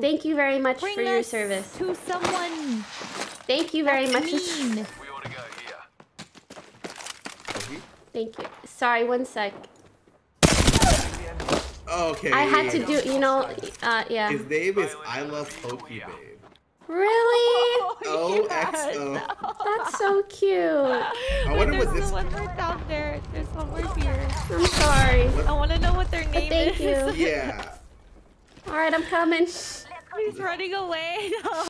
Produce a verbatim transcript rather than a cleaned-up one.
Thank you very much Bring for your service. To someone. Thank you very That's much. Mean. We ought to go here. Thank you. Sorry, one sec. Okay. I had to do, you know, uh, yeah. His name is I Love Pokimane. Really? Oh, O X O. That's so cute. I wonder what this. There's one word out there. There's one word here. I'm sorry. What? I want to know what their name but thank is. Thank you. Yeah. All right, I'm coming. He's running away. No.